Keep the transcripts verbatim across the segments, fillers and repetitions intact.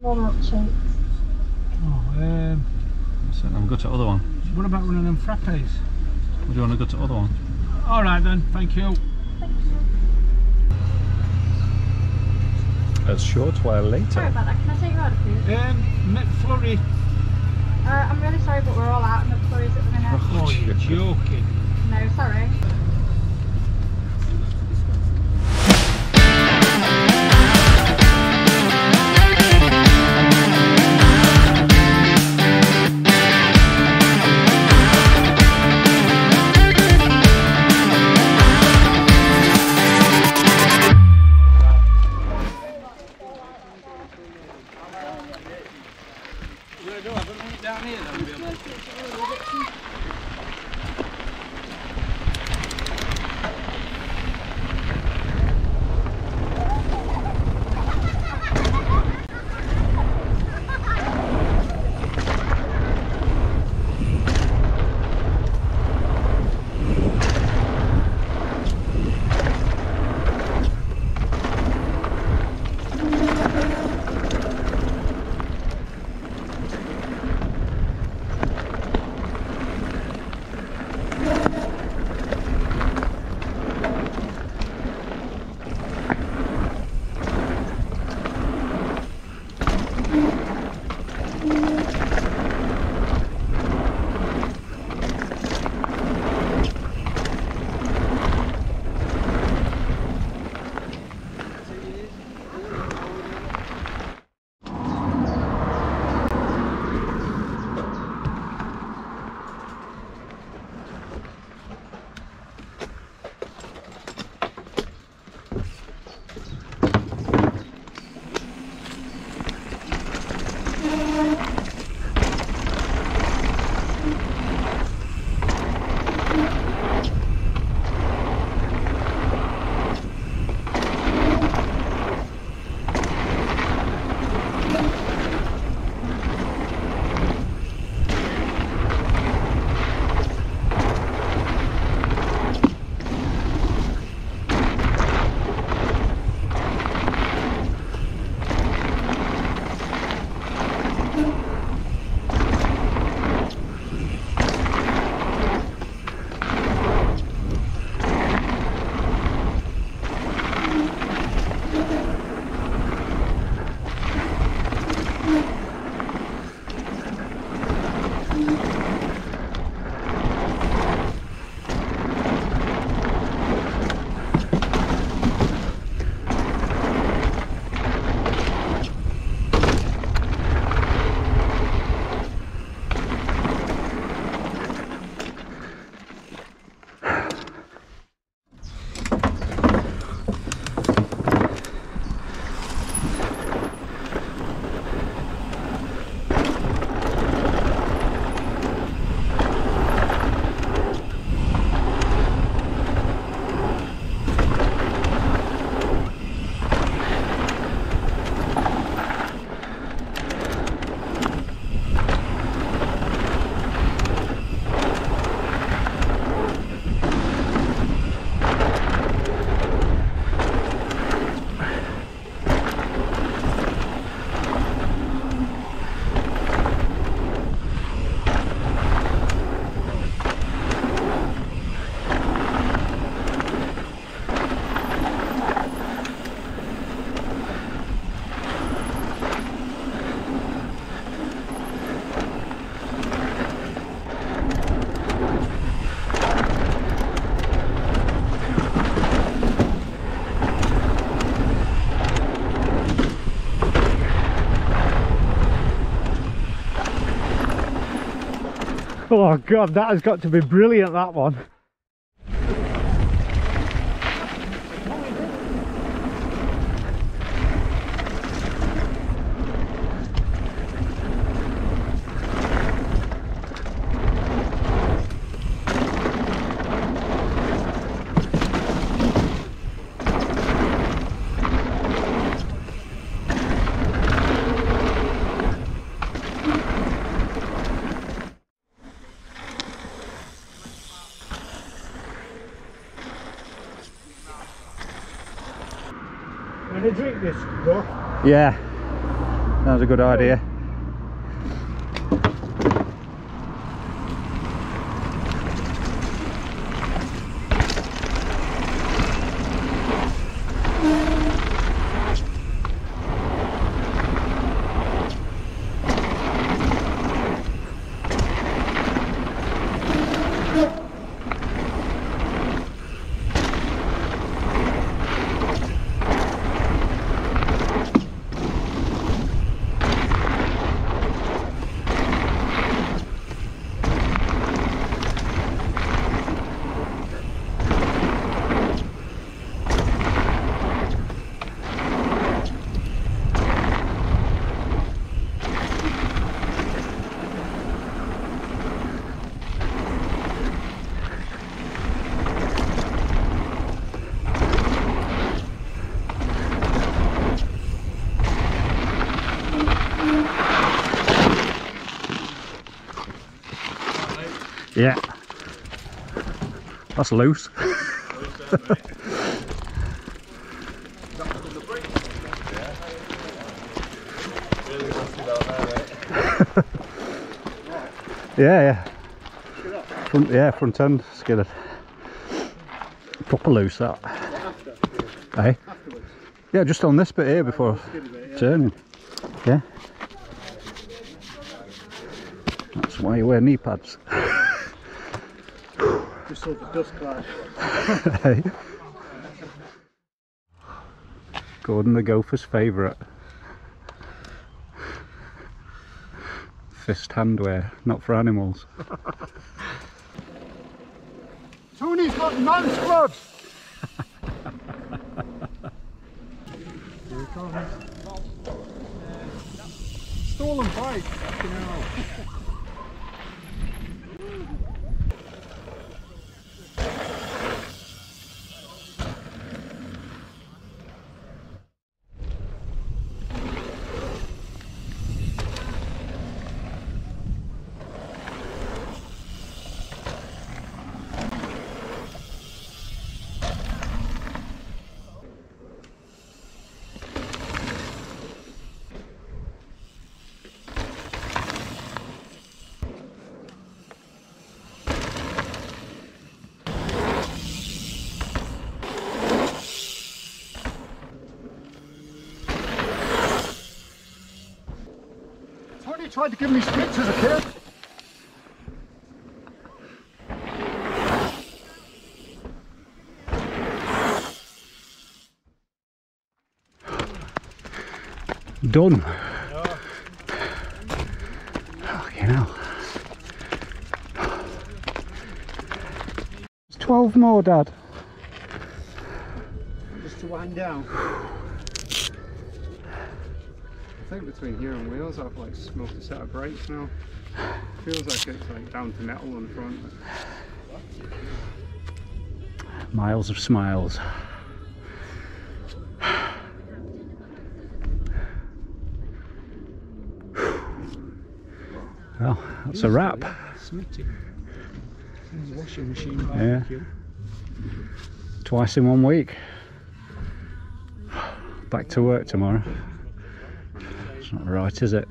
One up shapes. Oh, um, so I'm going to other one. What about one of them frappes? Or do you want to go to other one? All right then, thank you. Thank you. A short while later. Sorry about that. Can I take you out of here? Um, McFlurry. Uh, I'm really sorry, but we're all out in McFlurries at the minute. Oh, you're joking. No, sorry. Oh God, that has got to be brilliant, that one. Drink this, bro. Yeah. That was a good idea. Yeah, that's loose. Yeah, yeah. Front, yeah, front end skidded. Proper loose that. Hey. Yeah, just on this bit here before turning. Yeah. That's why you wear knee pads. Just so the dust clouds. Gordon the gopher's favourite. Fist handwear, not for animals. Tony's got man's gloves! Here it comes. Stolen bike, fucking hell. Tried to give me sticks as a kid. Done. Yeah. Fucking hell. It's twelve more, Dad. Just to wind down. I think between here and Wheels I've like smoked a set of brakes now. Feels like it's like down to metal in front. Miles of smiles. Well, that's a wrap. Washing machine barbecue. Yeah. Twice in one week. Back to work tomorrow. It's not right, is it?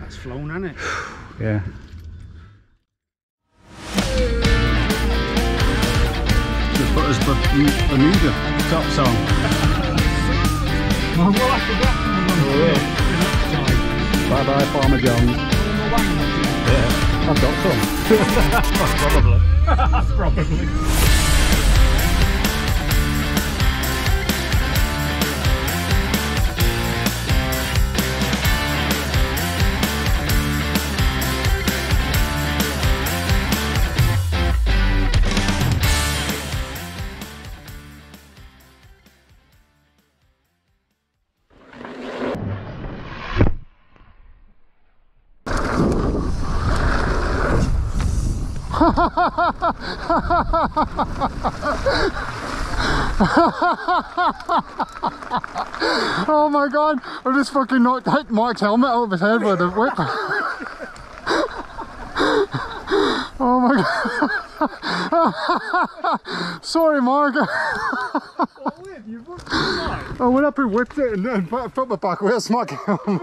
That's flown, hasn't it? Yeah. Just put us the Amiga tops on. Well, we'll have to wrap them on. Yeah. Bye bye, Farmer John. Yeah, I've got some. Probably. Probably. Oh my god, I just fucking knocked hit Mark's helmet out of his head with a whip. Oh my god. Sorry Mark. What whip? You fucking died. I went up and whipped it and then put my back away. I smacked him.